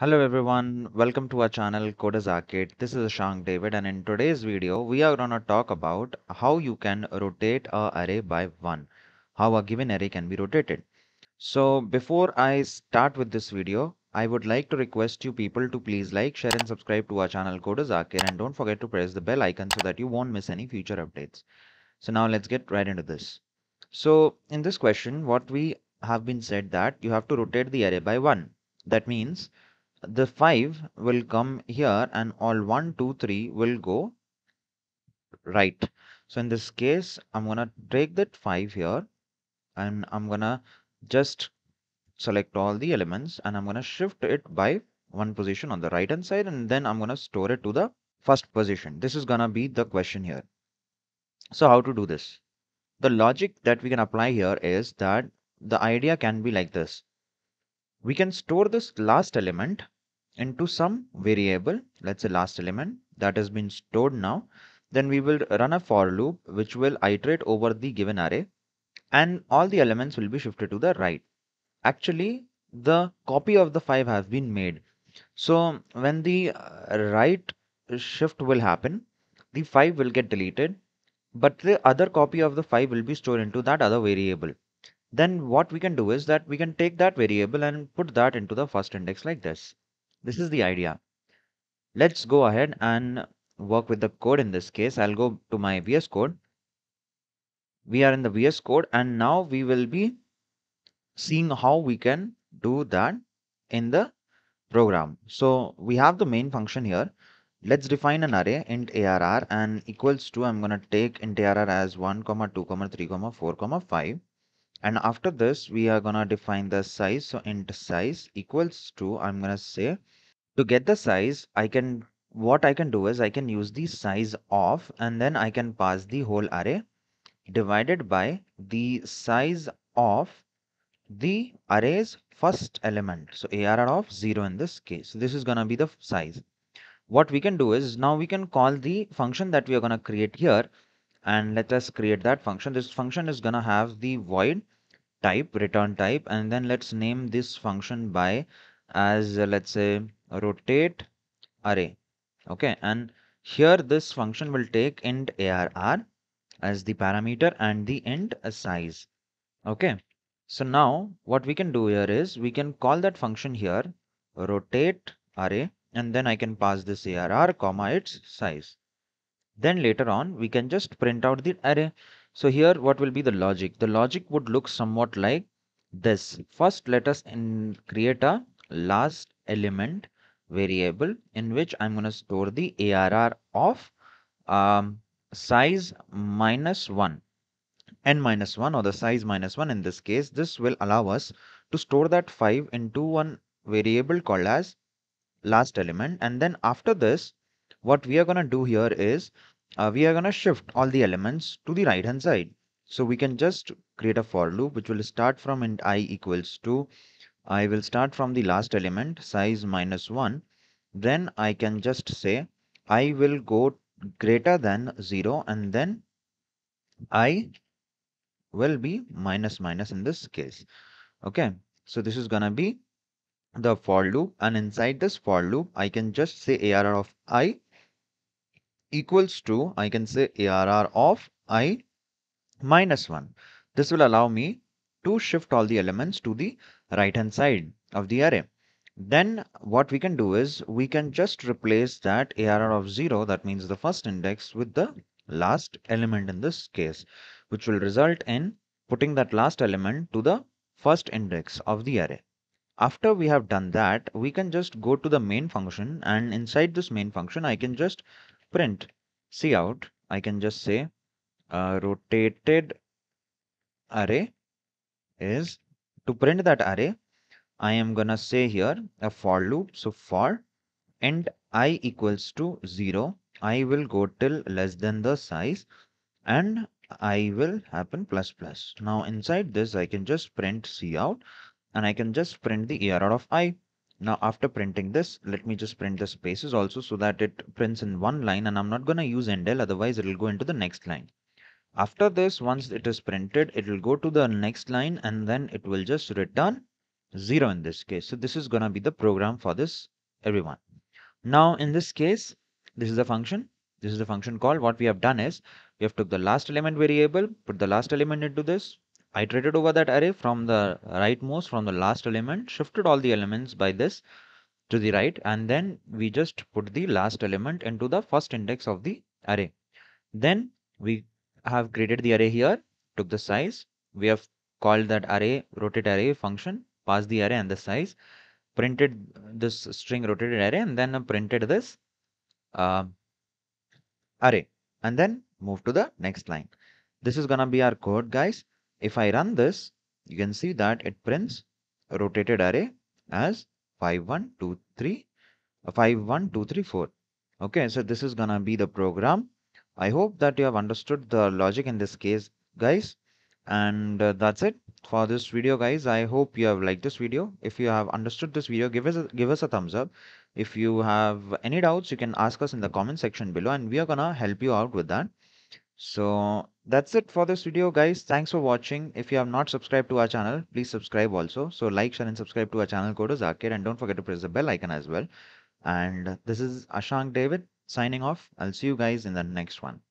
Hello everyone, welcome to our channel Coders Arcade. This is Ashank David, and in today's video we are going to talk about how you can rotate an array by 1, how a given array can be rotated. So before I start with this video, I would like to request you people to please like, share and subscribe to our channel Coders Arcade, and don't forget to press the bell icon so that you won't miss any future updates. So now let's get right into this. So in this question, what we have been said that you have to rotate the array by 1. That means the 5 will come here and all 1, 2, 3 will go right. So in this case, I'm going to take that 5 here and I'm going to just select all the elements and I'm going to shift it by one position on the right hand side, and then I'm going to store it to the first position. This is going to be the question here. So how to do this? The logic that we can apply here is that the idea can be like this. We can store this last element into some variable, let's say last element that has been stored now. Then we will run a for loop which will iterate over the given array and all the elements will be shifted to the right. Actually, the copy of the 5 has been made. So when the right shift will happen, the 5 will get deleted, but the other copy of the 5 will be stored into that other variable. Then what we can do is that we can take that variable and put that into the first index like this. This is the idea. Let's go ahead and work with the code in this case. I'll go to my VS Code. We are in the VS Code and now we will be seeing how we can do that in the program. So we have the main function here. Let's define an array int arr and equals to, I'm going to take int arr as 1, 2, 3, 4, 5. And after this, we are going to define the size. So int size equals to, I'm going to say, to get the size, I can use the size of, and then I can pass the whole array divided by the size of the array's first element. So arr of 0 in this case. So this is going to be the size. What we can do is now we can call the function that we are going to create here. And let us create that function. This function is going to have the void type, return type, and then let's name this function by as, let's say, rotate array. Okay, and here this function will take int arr as the parameter and the int size. Okay, so now what we can do here is we can call that function here rotate array, and then I can pass this arr comma its size. Then later on we can just print out the array. So here what will be the logic? The logic would look somewhat like this. First let us create a last element variable in which I'm going to store the arr of size minus 1, n minus 1, or the size minus 1 in this case. This will allow us to store that 5 into one variable called as last element, and then after this what we are going to do here is we are going to shift all the elements to the right hand side. So we can just create a for loop which will start from int I equals to, I will start from the last element size minus 1. Then I can just say I will go greater than 0, and then I will be minus in this case. Okay, so this is going to be the for loop, and inside this for loop I can just say arr of I equals to, I can say arr of I minus 1. This will allow me to shift all the elements to the right hand side of the array. Then what we can do is we can just replace that arr of 0, that means the first index, with the last element in this case, which will result in putting that last element to the first index of the array. After we have done that, we can just go to the main function, and inside this main function I can just print cout. I can just say rotated array is, to print that array I am gonna say here a for loop. So for int I equals to 0, I will go till less than the size and I will happen ++. Now inside this I can just print cout and I can just print the arr of I. Now after printing this, let me just print the spaces also so that it prints in one line, and I'm not going to use endl, otherwise it will go into the next line. After this, once it is printed, it will go to the next line and then it will just return 0 in this case. So this is gonna be the program for this everyone. Now in this case, this is the function. This is the function call. What we have done is we have took the last element variable, put the last element into this, iterated over that array from the rightmost, from the last element, shifted all the elements by this to the right, and then we just put the last element into the first index of the array. Then we have created the array here, took the size, we have called that array rotate array function, passed the array and the size, printed this string rotated array, and then printed this array, and then move to the next line. This is gonna be our code, guys. If I run this, you can see that it prints rotated array as 51234. Okay, so this is gonna be the program. I hope that you have understood the logic in this case, guys. And that's it for this video, guys. I hope you have liked this video. If you have understood this video, give us a thumbs up. If you have any doubts, you can ask us in the comment section below, and we are gonna help you out with that. So that's it for this video, guys. Thanks for watching. If you have not subscribed to our channel, please subscribe also. So like, share, and subscribe to our channel Coders Arcade, and don't forget to press the bell icon as well. And this is Ashank David signing off. I'll see you guys in the next one.